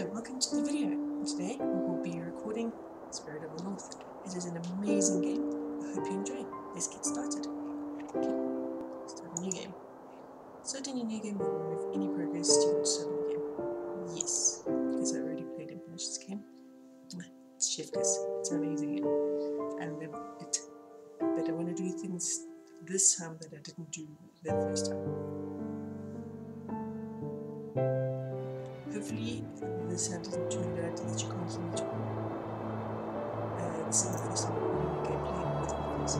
Hello, welcome to the video. Today we will be recording Spirit of the North. It is an amazing game. I hope you enjoy. Let's get started. Okay, start a new game. Starting a new game will remove any progress to your starting game. Yes, because I already played and finished this game. It's Shifka's. It's an amazing game. I love it. But I want to do things this time that I didn't do the first time. Hopefully, this hand doesn't turn out that you can't hear me talk. This is the first time I'm playing with my voice,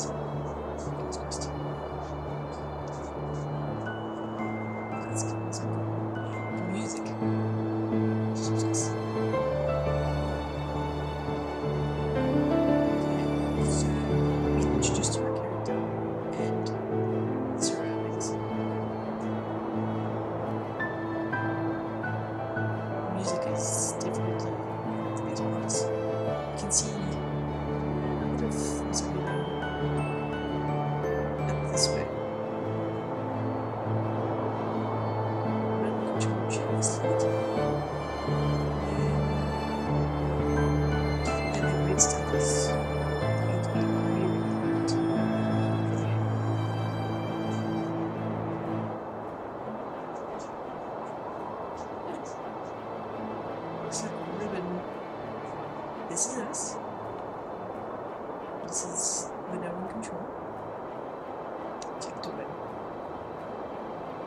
so fingers crossed. Let's get this going. The music. Jesus. Okay, so we introduced our character and the surroundings. Music is definitely one of the better ones. You can see a bit of what's going on up this way. I'm not sure I'm sharing this with you. And the great stuff is going to be really important for the game. So ribbon. This is us. This is we're now in control. Take the win.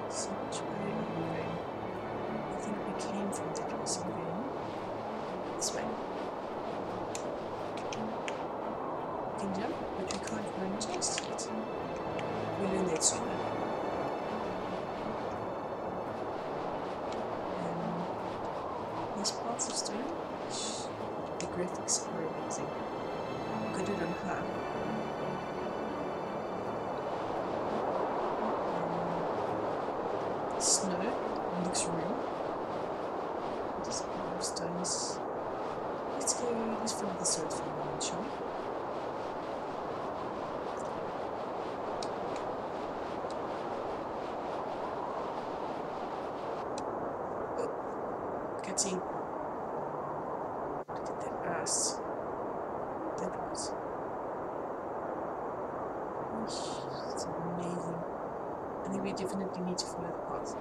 So much way away. I think we came from the crossing game. This way. We can jump, but we can't run just yet. We learn that sooner. Parts of stone, the graphics are amazing. Good at on her. Snow looks real. This pile of stones. Let's go. Let's follow the sword for a moment, shall we? Cutscene. Look at that ass. That ass. It's amazing. I think we definitely need to follow the path. I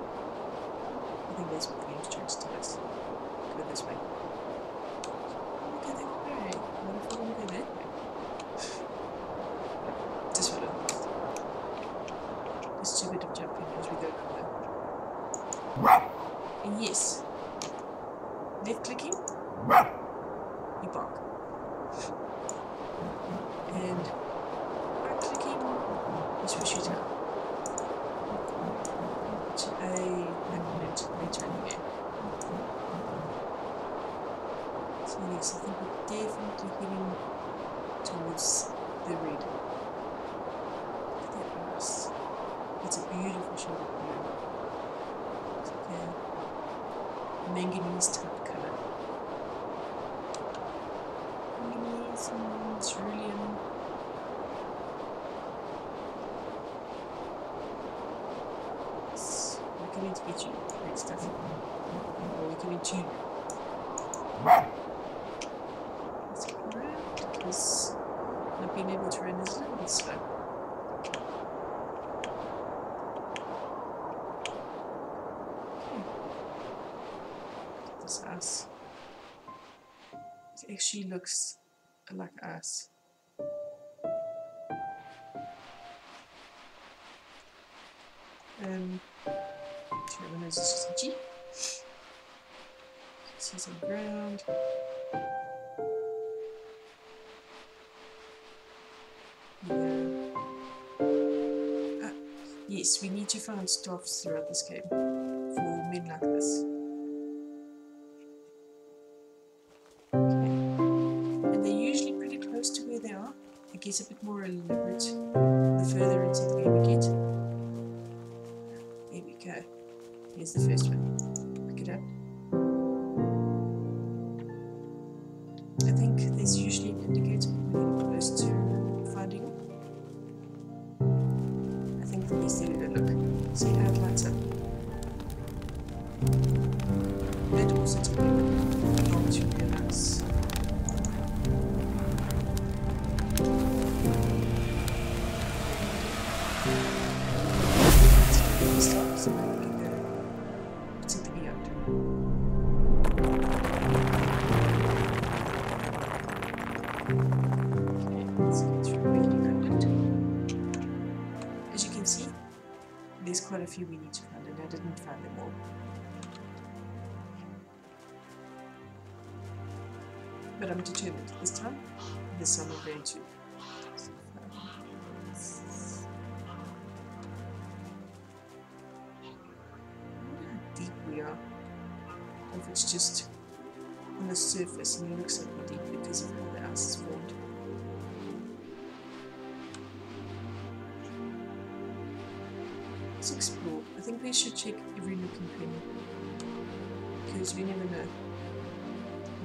think that's what the game's trying to tell us. Go this way. Look at that guy. What if I don't go that way? Just follow the path. Let's do a bit of jumping as we go around there. And yes. Left clicking, you bark. And right clicking is for shooting up. Which I recommend later in the game. So yes, I think we're definitely heading towards the red. Look at that grass. It's a beautiful shade of blue. It's like a manganese type. Cerulean. We're coming to get you. Great stuff. Or we're coming to you. Let's go around because not being able to run is a little bit slow. Okay. Look at this ass. It actually looks like us. Everyone knows it's just a G. See some ground. Yeah. Yes, we need to find staffs throughout this game for men like this. Gets a bit more elaborate the further into the game we get. Here we go. Here's the first one. Pick it up. I think there's usually an indicator when we're close to finding. I think the best thing to look. See how it lights up. Quite a few we need to find, and I didn't find them all. But I'm determined this time. This time I'm going to. How deep we are. If it's just on the surface and it looks like we're deep because of how the ice is formed. Let's explore. I think we should check every nook and cranny, because we never know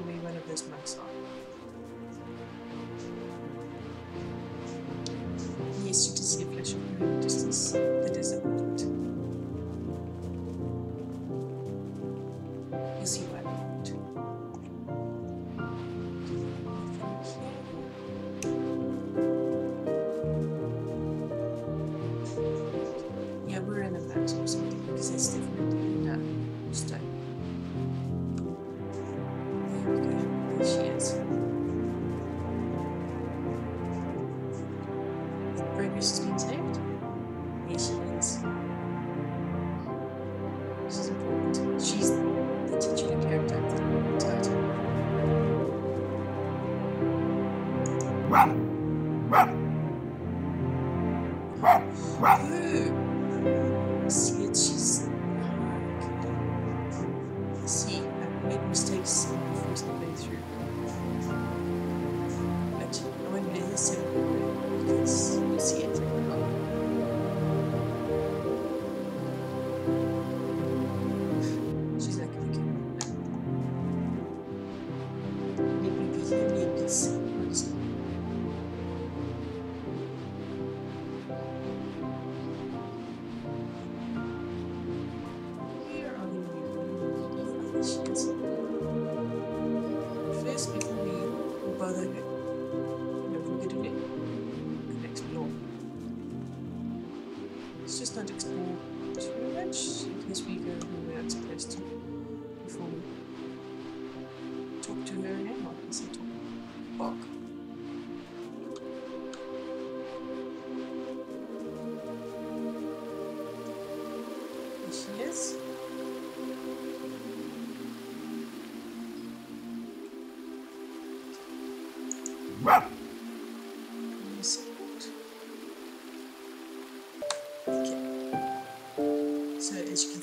where one of those monks are. Yes, you did see a flash of blue in the distance. That is important. You'll see why we see,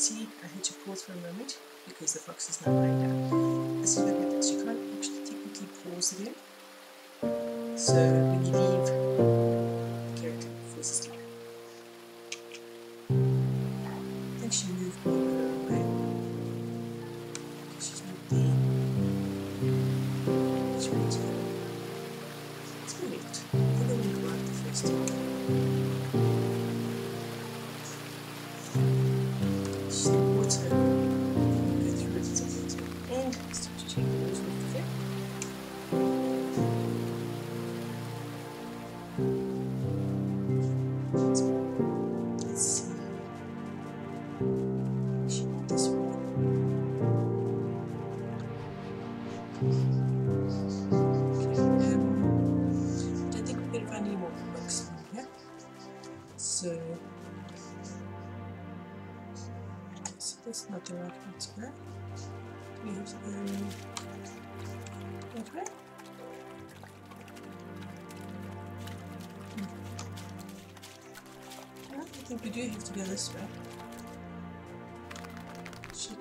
I had to pause for a moment because the fox is now lying down. Let's look at this. You can't actually technically pause again. So when you leave, the character falls asleep. I think she moved a little bit away. Because she's not there. Let's read it. Let's go left. I think I went right the first time. That's not the right one to go. We have to go that way. I think we do have to go this way. Check.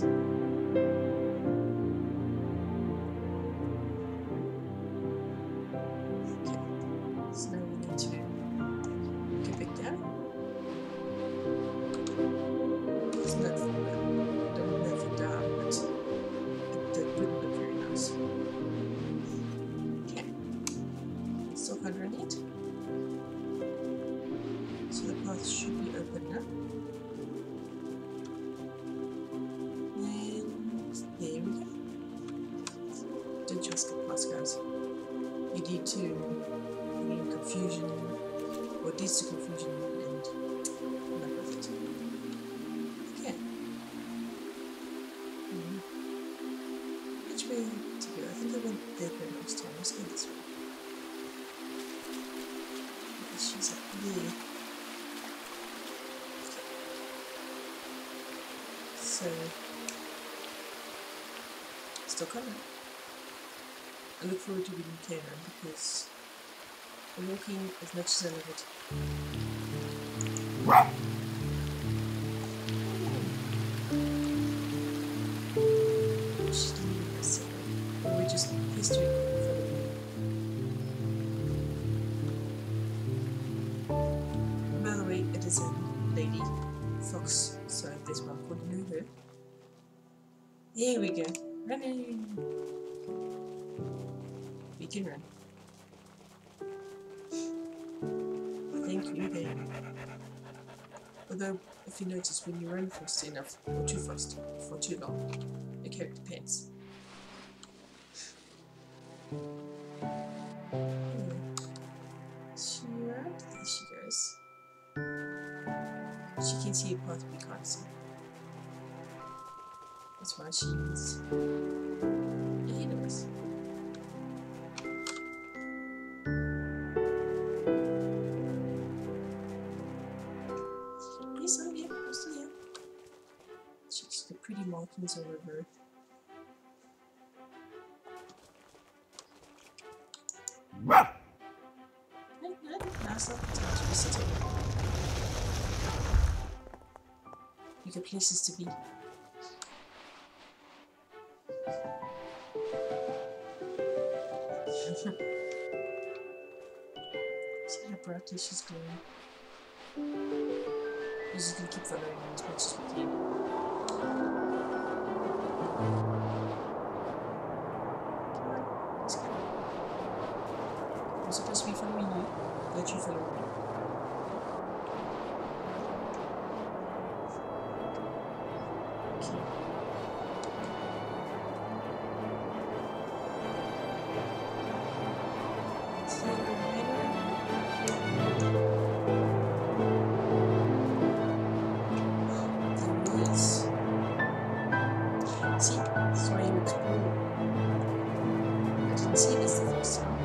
us. So now we need to keep it down. It's not don't leave it down, but it would look very nice. Okay. So underneath. So the path should be open now. And there we go. Don't trust the path, guys. You need to confusion, or it leads to confusion, and none of it. Okay. Which way to go? I think I went that way last time. Let's go this way. She's up there. So, still coming. I look forward to reading Cairn because walking as much as I love it. She's leaving us. We're just history in front of me. By the way, it is a lady fox, so there's one called Nuhu. Here we go. Running! We can run. Although, if you notice, when you run fast enough, or too fast, for too long, your character pants. She right, there she goes. She can see a path we can't see. That's why she is ahead of us. Mountains over her. You got places to be. See how brightly she's glowing. We're just gonna keep following her as much as we can. I'm supposed to be following you, but you follow me. Okay. So, the woods. See, that's why you explore. I didn't see this the first time.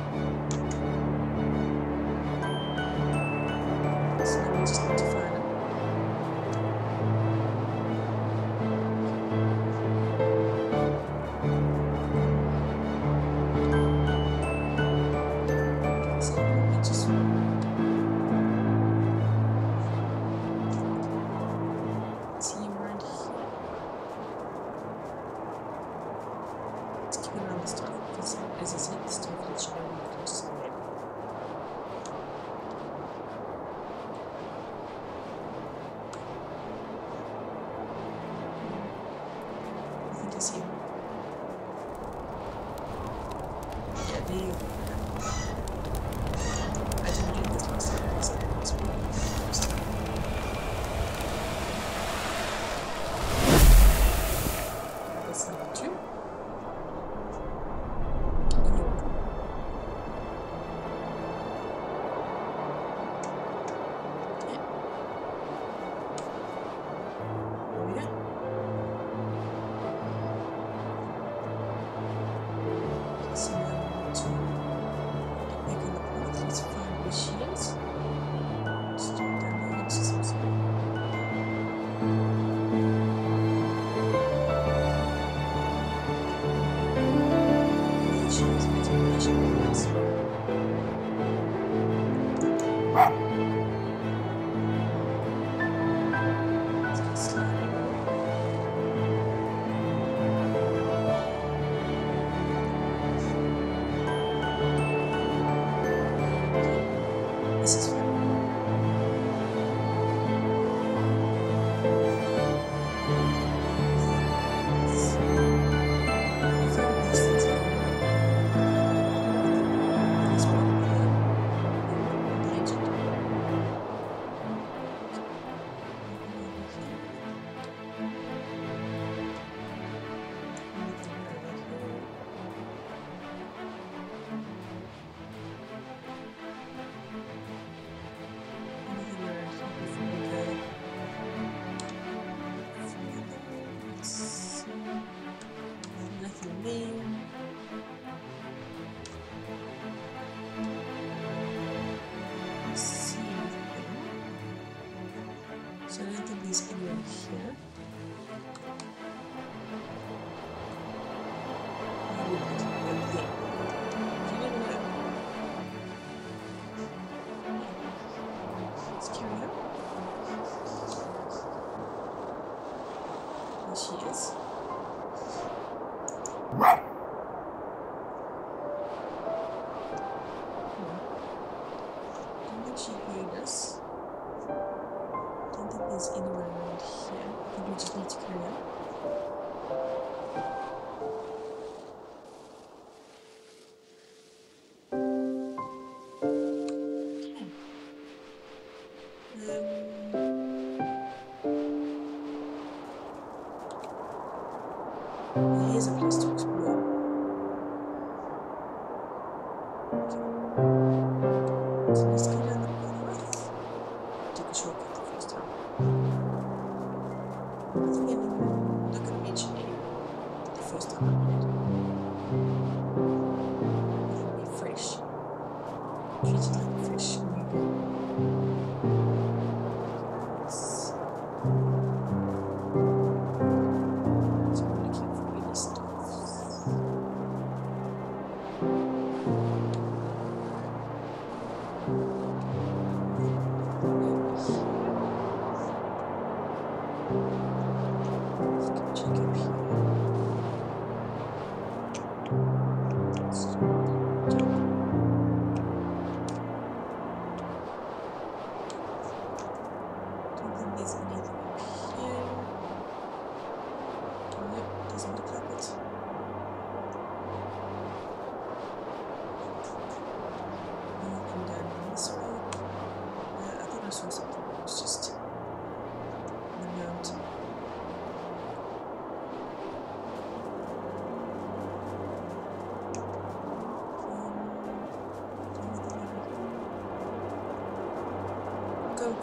messages. Don't actually need this. Don't think there's anywhere around here. I think we just need to clear it up. Here's a place to explore. Okay. So let's go down the pathways. Took a shortcut the first time. I think I'm not going to mention anyone the first time I played. It'll be fresh. Treat it like a fresh new.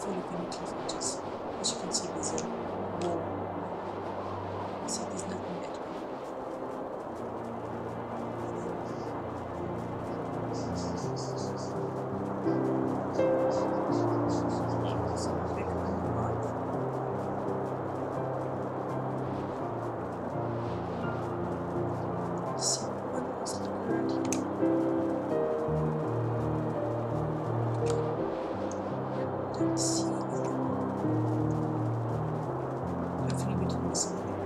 Fully primitive features. As you can see, there's a wall. So there's nothing yet. See what else is around here. Hopefully we didn't miss anything.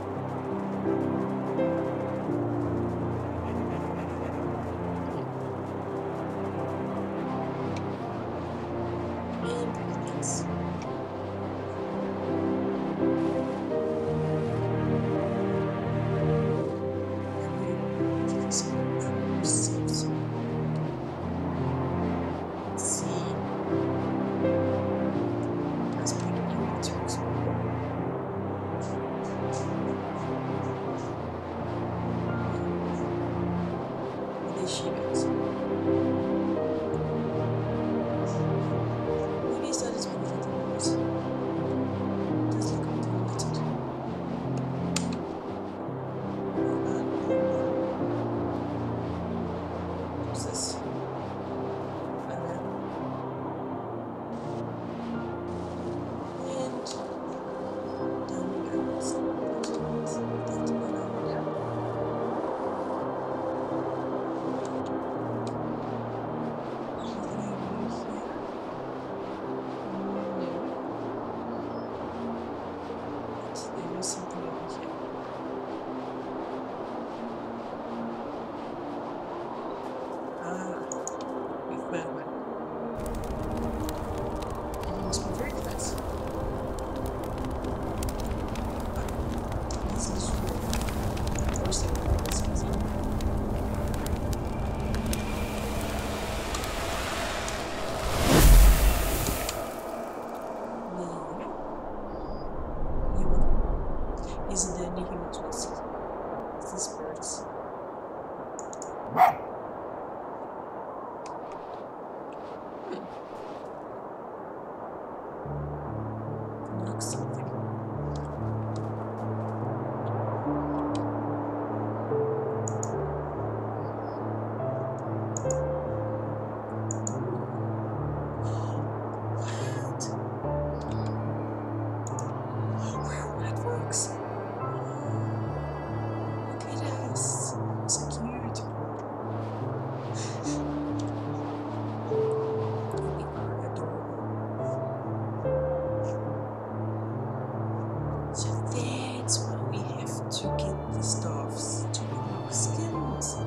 to get the staffs to remove skins.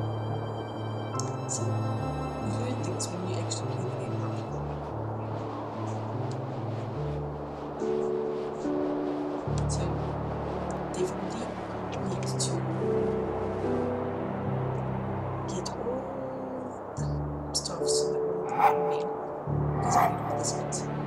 So, you learn things when you actually play the game properly. So, definitely need to get all the staffs so that all the game is made with this one.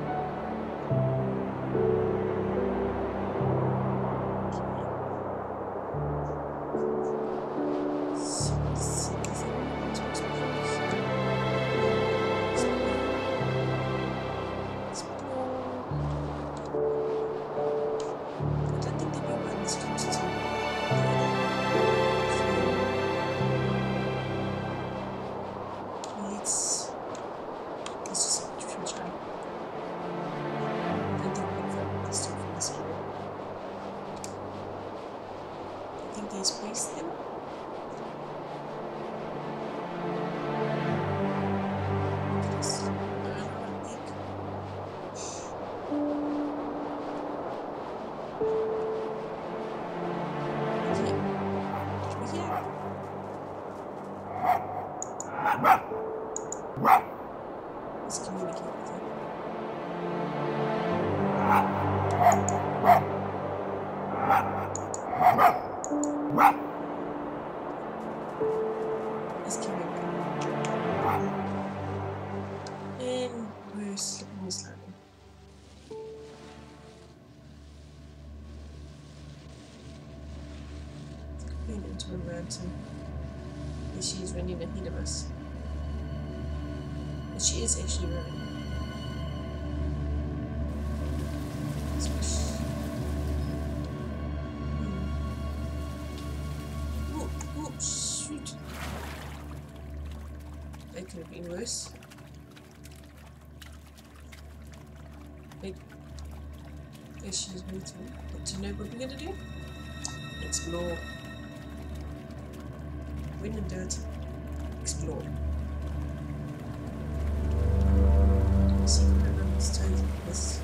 Into a mountain. And she is running ahead of us. But she is actually running. Oh, oh, shoot. That could have been worse. But there she is moving. Do you know what we're going to do? Explore. When in dirt, explore. See what I understand this.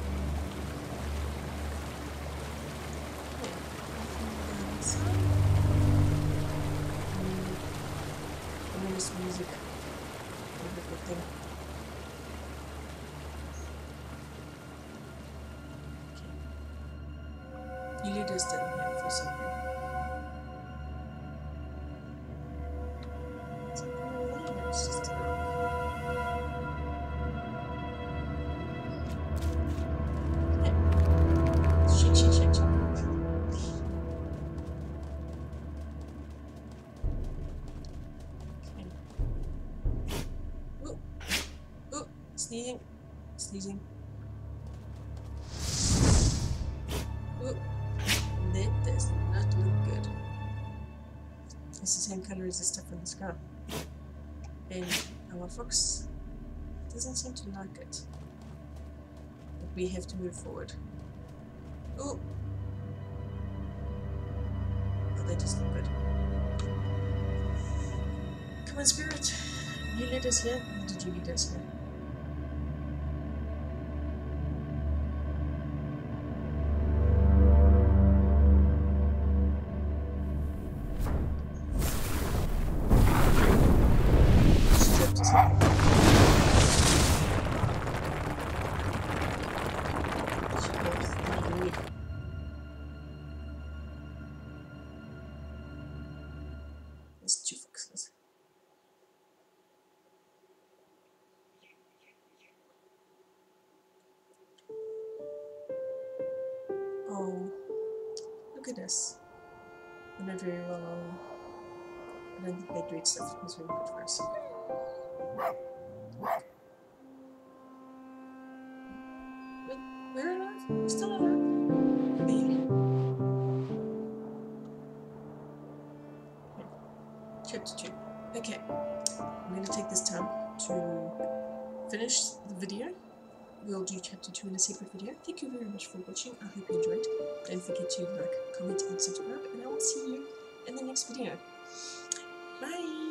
I mean, this music and everything. Okay. You lead us down here for something. Sneezing. Ooh, that does not look good. It's the same color as the stuff on the scar. And our fox doesn't seem to like it. But we have to move forward. Ooh! Oh, that is not good. Come on, Spirit! You led us here? Or did you lead us here? Oh, look at us. We're not very well known. I don't think they do stuff that's really good for us. Wait, we're alive? We're still alive? Chapter 2. Okay, I'm going to take this time to finish the video. We'll do chapter 2 in a separate video. Thank you very much for watching. I hope you enjoyed. Don't forget to like, comment, and subscribe. And I will see you in the next video. Bye!